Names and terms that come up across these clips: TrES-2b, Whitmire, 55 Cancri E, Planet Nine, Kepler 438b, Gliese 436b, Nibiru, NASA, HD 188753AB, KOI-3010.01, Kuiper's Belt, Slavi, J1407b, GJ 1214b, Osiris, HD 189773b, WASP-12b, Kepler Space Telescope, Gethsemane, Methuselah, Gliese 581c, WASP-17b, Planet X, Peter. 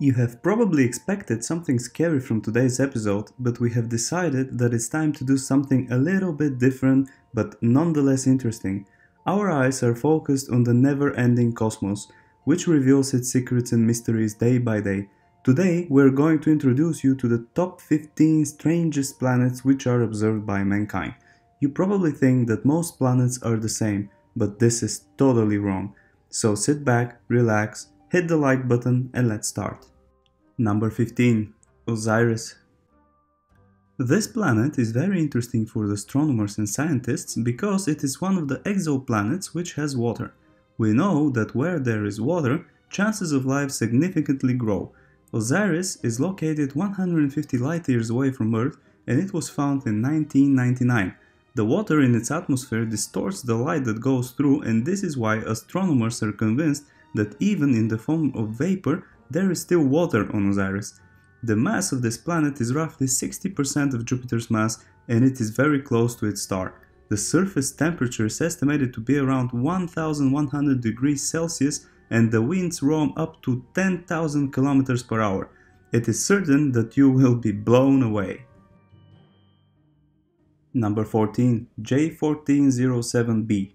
You have probably expected something scary from today's episode, but we have decided that it's time to do something a little bit different, but nonetheless interesting. Our eyes are focused on the never-ending cosmos, which reveals its secrets and mysteries day by day. Today we're going to introduce you to the top 15 strangest planets which are observed by mankind. You probably think that most planets are the same, but this is totally wrong. So sit back, relax, hit the like button and let's start. Number 15. Osiris. This planet is very interesting for the astronomers and scientists because it is one of the exoplanets which has water. We know that where there is water, chances of life significantly grow. Osiris is located 150 light years away from Earth and it was found in 1999. The water in its atmosphere distorts the light that goes through, and this is why astronomers are convinced that even in the form of vapor, there is still water on Osiris. The mass of this planet is roughly 60% of Jupiter's mass and it is very close to its star. The surface temperature is estimated to be around 1100 degrees Celsius and the winds roam up to 10,000 kilometers per hour. It is certain that you will be blown away. Number 14. J1407b.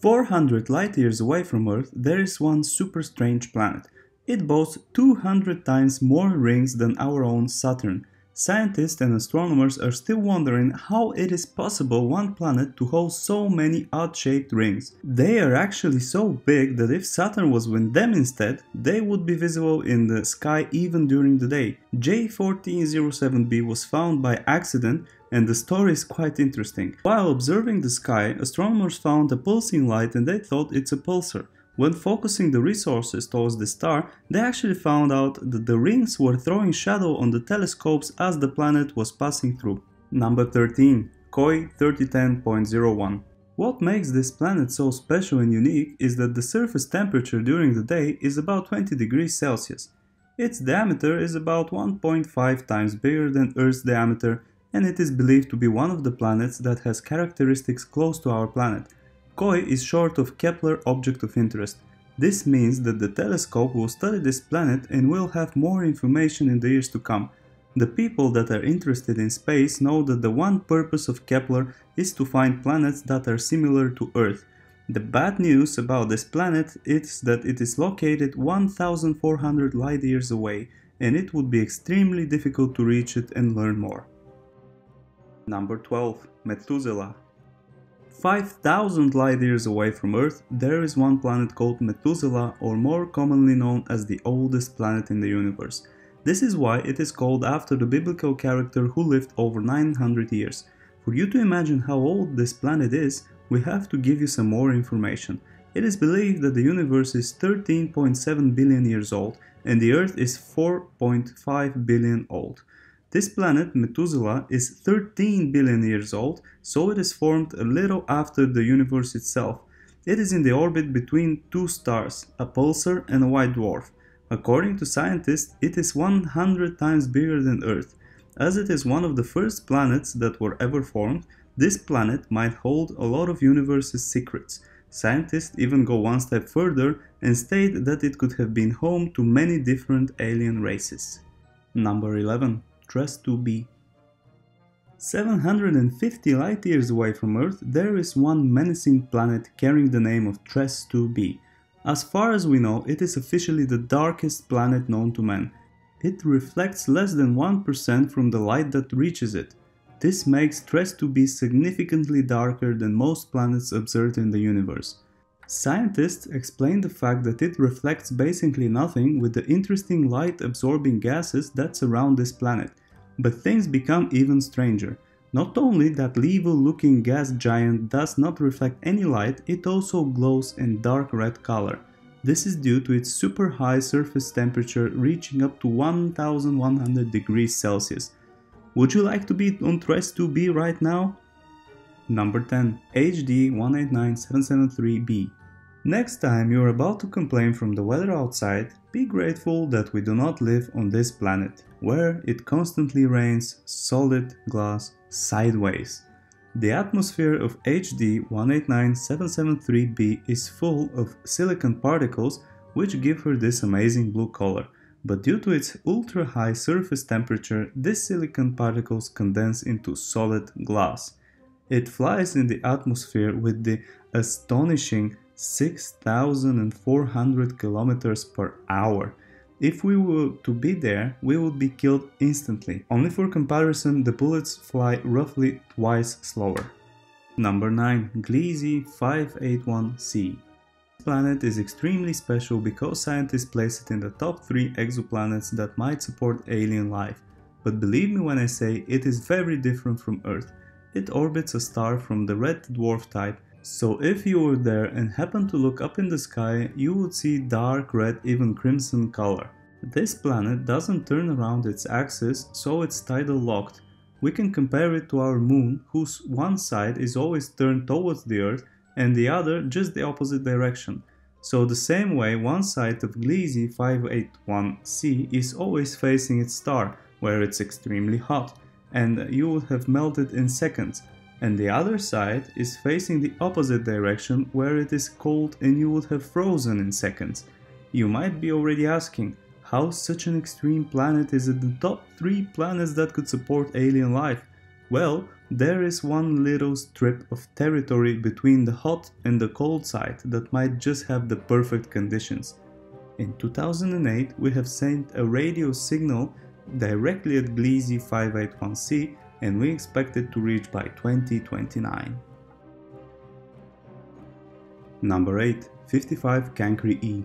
400 light years away from Earth, there is one super strange planet. It boasts 200 times more rings than our own Saturn. Scientists and astronomers are still wondering how it is possible one planet to host so many odd-shaped rings. They are actually so big that if Saturn was with them instead, they would be visible in the sky even during the day. J1407b was found by accident and the story is quite interesting. While observing the sky, astronomers found a pulsing light and they thought it's a pulsar. When focusing the resources towards the star, they actually found out that the rings were throwing shadow on the telescopes as the planet was passing through. Number 13. KOI-3010.01. What makes this planet so special and unique is that the surface temperature during the day is about 20 degrees Celsius. Its diameter is about 1.5 times bigger than Earth's diameter and it is believed to be one of the planets that has characteristics close to our planet. KOI is short of Kepler Object of Interest. This means that the telescope will study this planet and will have more information in the years to come. The people that are interested in space know that the one purpose of Kepler is to find planets that are similar to Earth. The bad news about this planet is that it is located 1,400 light years away and it would be extremely difficult to reach it and learn more. Number 12. Methuselah. 5,000 light years away from Earth, there is one planet called Methuselah, or more commonly known as the oldest planet in the universe. This is why it is called after the biblical character who lived over 900 years. For you to imagine how old this planet is, we have to give you some more information. It is believed that the universe is 13.7 billion years old and the Earth is 4.5 billion old. This planet, Methuselah, is 13 billion years old, so it is formed a little after the universe itself. It is in the orbit between two stars, a pulsar and a white dwarf. According to scientists, it is 100 times bigger than Earth. As it is one of the first planets that were ever formed, this planet might hold a lot of universe's secrets. Scientists even go one step further and state that it could have been home to many different alien races. Number 11. TrES-2b. 750 light years away from Earth, there is one menacing planet carrying the name of TrES-2b. As far as we know, it is officially the darkest planet known to man. It reflects less than 1% from the light that reaches it. This makes TrES-2b significantly darker than most planets observed in the universe. Scientists explain the fact that it reflects basically nothing with the interesting light-absorbing gases that surround this planet. But things become even stranger. Not only that evil-looking gas giant does not reflect any light, it also glows in dark red color. This is due to its super high surface temperature reaching up to 1100 degrees Celsius. Would you like to be on TrES-2b right now? Number 10. HD 189773B. Next time you are about to complain from the weather outside, be grateful that we do not live on this planet, where it constantly rains solid glass sideways. The atmosphere of HD 189773B is full of silicon particles which give her this amazing blue color. but due to its ultra-high surface temperature, these silicon particles condense into solid glass. It flies in the atmosphere with the astonishing 6,400 kilometers per hour. If we were to be there, we would be killed instantly. Only for comparison, the bullets fly roughly twice slower. Number 9. Gliese 581c. This planet is extremely special because scientists place it in the top 3 exoplanets that might support alien life. But believe me when I say it is very different from Earth. It orbits a star from the red dwarf type, so if you were there and happened to look up in the sky, you would see dark red, even crimson color. This planet doesn't turn around its axis, so it's tidal locked. We can compare it to our moon, whose one side is always turned towards the Earth and the other just the opposite direction. So the same way, one side of Gliese 581c is always facing its star, where it's extremely hot, and you would have melted in seconds. And the other side is facing the opposite direction, where it is cold and you would have frozen in seconds. You might be already asking, how such an extreme planet is in the top 3 planets that could support alien life? Well, there is one little strip of territory between the hot and the cold side that might just have the perfect conditions. In 2008, we have sent a radio signal directly at Gliese 581c, and we expect it to reach by 2029. Number 8. 55 Cancri E.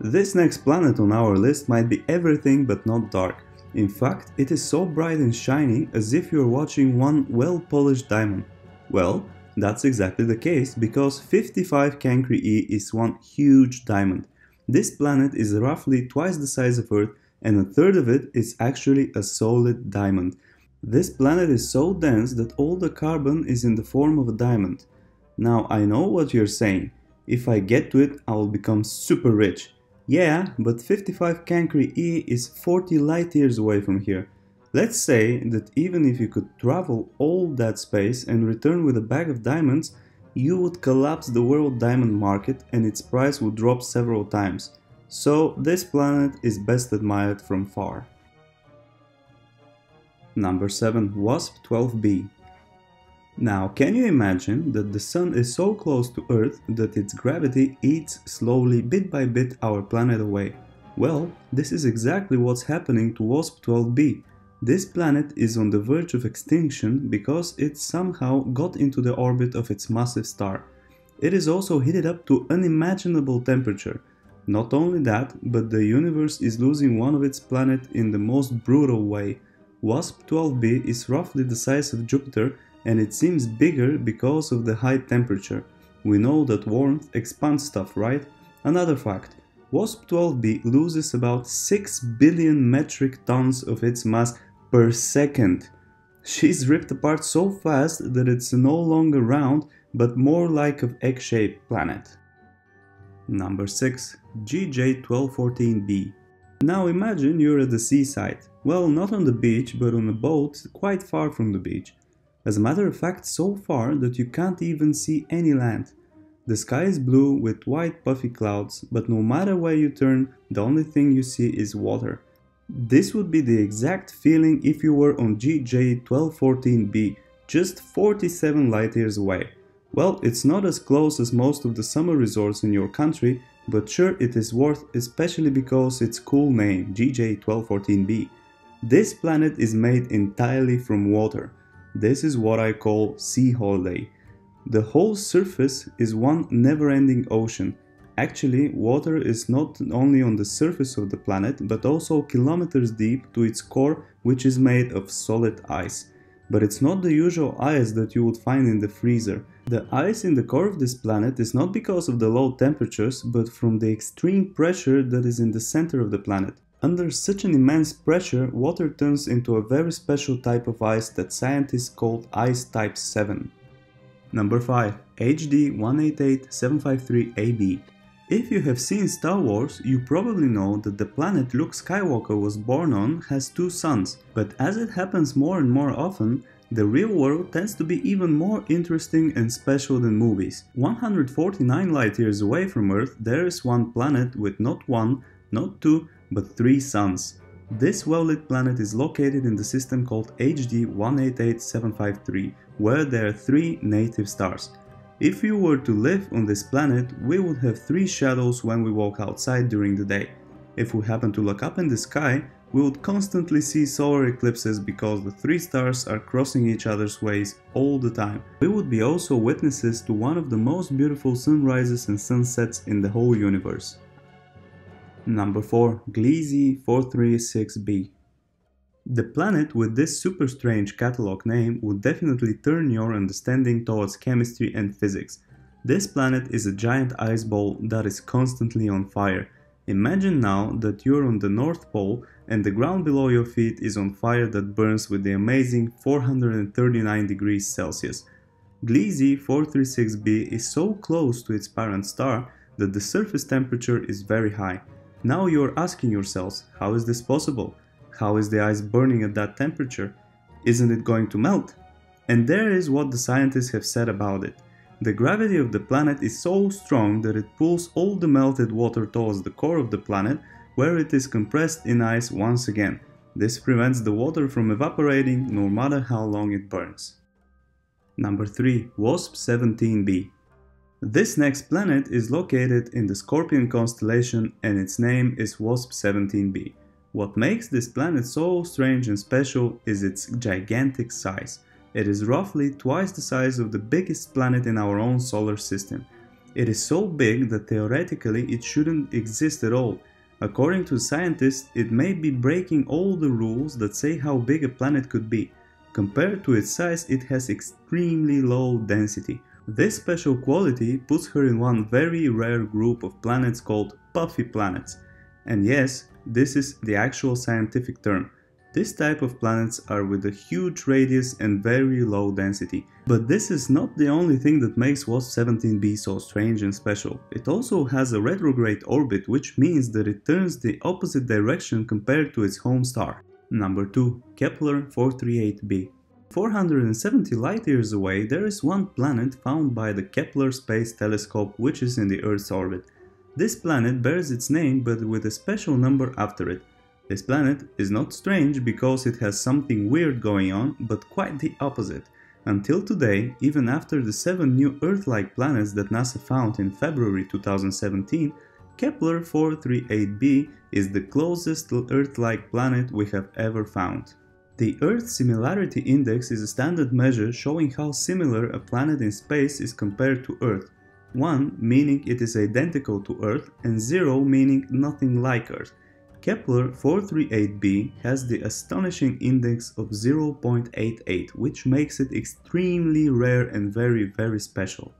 This next planet on our list might be everything but not dark. In fact, it is so bright and shiny as if you are watching one well-polished diamond. Well, that's exactly the case, because 55 Cancri E is one huge diamond. This planet is roughly twice the size of Earth, and a third of it is actually a solid diamond. This planet is so dense that all the carbon is in the form of a diamond. Now I know what you're saying. If I get to it, I will become super rich. Yeah, but 55 Cancri E is 40 light years away from here. Let's say that even if you could travel all that space and return with a bag of diamonds, you would collapse the world diamond market and its price would drop several times. So this planet is best admired from far. Number 7. WASP-12b. Now, can you imagine that the Sun is so close to Earth that its gravity eats slowly, bit by bit, our planet away? Well, this is exactly what's happening to WASP-12b. This planet is on the verge of extinction because it somehow got into the orbit of its massive star. It is also heated up to unimaginable temperature. Not only that, but the universe is losing one of its planets in the most brutal way. WASP-12b is roughly the size of Jupiter, and it seems bigger because of the high temperature. We know that warmth expands stuff, right? Another fact, WASP-12b loses about 6 billion metric tons of its mass per second. She's ripped apart so fast that it's no longer round, but more like an egg-shaped planet. Number 6. GJ 1214b. Now imagine you're at the seaside. Well, not on the beach, but on a boat quite far from the beach. As a matter of fact, so far that you can't even see any land. The sky is blue with white puffy clouds, but no matter where you turn, the only thing you see is water. This would be the exact feeling if you were on GJ 1214b, just 47 light years away. Well, it's not as close as most of the summer resorts in your country, but sure it is worth, especially because its cool name, GJ 1214b. This planet is made entirely from water. This is what I call sea holiday. The whole surface is one never-ending ocean. Actually, water is not only on the surface of the planet, but also kilometers deep to its core, which is made of solid ice. But it's not the usual ice that you would find in the freezer. The ice in the core of this planet is not because of the low temperatures, but from the extreme pressure that is in the center of the planet. Under such an immense pressure, water turns into a very special type of ice that scientists call ice type 7. Number 5. HD 188753AB. If you have seen Star Wars, you probably know that the planet Luke Skywalker was born on has 2 suns, but as it happens more and more often, the real world tends to be even more interesting and special than movies. 149 light years away from Earth, there is one planet with not 1, not 2, but three suns. This well-lit planet is located in the system called HD 188753, where there are three native stars. If we were to live on this planet, we would have three shadows when we walk outside during the day. If we happen to look up in the sky, we would constantly see solar eclipses because the three stars are crossing each other's ways all the time. We would be also witnesses to one of the most beautiful sunrises and sunsets in the whole universe. Number 4. Gliese 436b. The planet with this super strange catalog name would definitely turn your understanding towards chemistry and physics. This planet is a giant ice ball that is constantly on fire. Imagine now that you're on the North Pole and the ground below your feet is on fire that burns with the amazing 439 degrees Celsius. Gliese 436b is so close to its parent star that the surface temperature is very high. Now you're asking yourselves, how is this possible? How is the ice burning at that temperature? Isn't it going to melt? And there is what the scientists have said about it. The gravity of the planet is so strong that it pulls all the melted water towards the core of the planet, where it is compressed in ice once again. This prevents the water from evaporating no matter how long it burns. Number 3. WASP-17b. This next planet is located in the Scorpion constellation and its name is WASP-17b. What makes this planet so strange and special is its gigantic size. It is roughly twice the size of the biggest planet in our own solar system. It is so big that theoretically it shouldn't exist at all. According to scientists, it may be breaking all the rules that say how big a planet could be. Compared to its size, it has extremely low density. This special quality puts her in one very rare group of planets called puffy planets. And yes, this is the actual scientific term. This type of planets are with a huge radius and very low density. But this is not the only thing that makes WASP-17b so strange and special. It also has a retrograde orbit, which means that it turns the opposite direction compared to its home star. Number 2. Kepler 438b. 470 light-years away, there is one planet found by the Kepler Space Telescope which is in the Earth's orbit. This planet bears its name but with a special number after it. This planet is not strange because it has something weird going on, but quite the opposite. Until today, even after the 7 new Earth-like planets that NASA found in February 2017, Kepler 438b is the closest Earth-like planet we have ever found. The Earth Similarity Index is a standard measure showing how similar a planet in space is compared to Earth. 1 meaning it is identical to Earth and 0 meaning nothing like Earth. Kepler 438b has the astonishing index of 0.88, which makes it extremely rare and very special.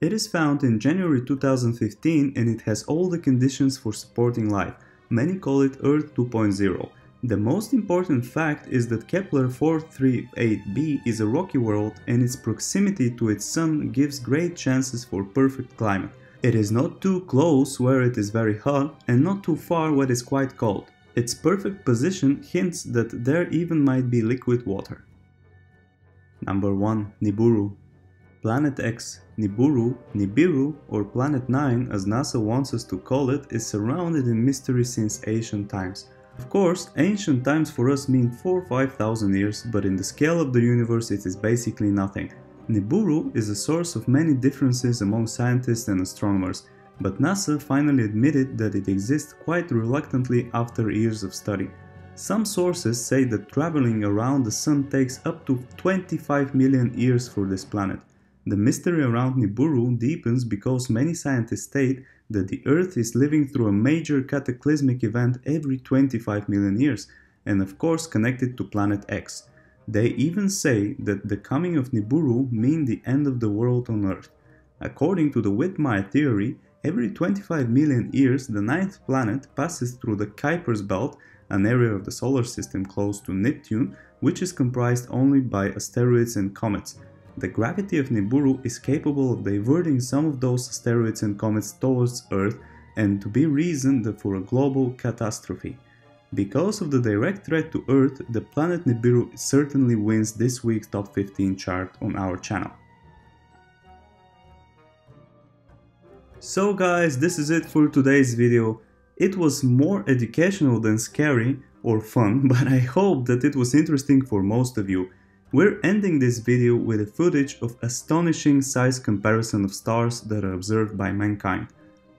It is found in January 2015 and it has all the conditions for supporting life. Many call it Earth 2.0. The most important fact is that Kepler 438b is a rocky world and its proximity to its sun gives great chances for perfect climate. It is not too close where it is very hot and not too far where it is quite cold. Its perfect position hints that there even might be liquid water. Number 1. Nibiru. Planet X, Nibiru or Planet 9 as NASA wants us to call it, is surrounded in mystery since ancient times. Of course, ancient times for us mean 4,000 or 5,000 years, but in the scale of the universe it is basically nothing. Nibiru is a source of many differences among scientists and astronomers, but NASA finally admitted that it exists quite reluctantly after years of study. Some sources say that traveling around the sun takes up to 25 million years for this planet. The mystery around Nibiru deepens because many scientists state that the Earth is living through a major cataclysmic event every 25 million years, and of course connected to Planet X. They even say that the coming of Nibiru means the end of the world on Earth. According to the Whitmire theory, every 25 million years the ninth planet passes through the Kuiper's Belt, an area of the solar system close to Neptune, which is comprised only by asteroids and comets. The gravity of Nibiru is capable of diverting some of those asteroids and comets towards Earth, and to be reasoned for a global catastrophe. Because of the direct threat to Earth, the planet Nibiru certainly wins this week's top 15 chart on our channel. So guys, this is it for today's video. It was more educational than scary or fun, but I hope that it was interesting for most of you. We're ending this video with a footage of astonishing size comparison of stars that are observed by mankind.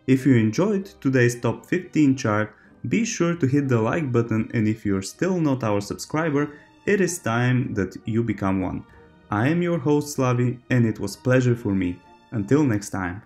If you enjoyed today's top 15 chart, be sure to hit the like button, and if you're still not our subscriber, it is time that you become one. I am your host Slavi, and it was a pleasure for me. Until next time.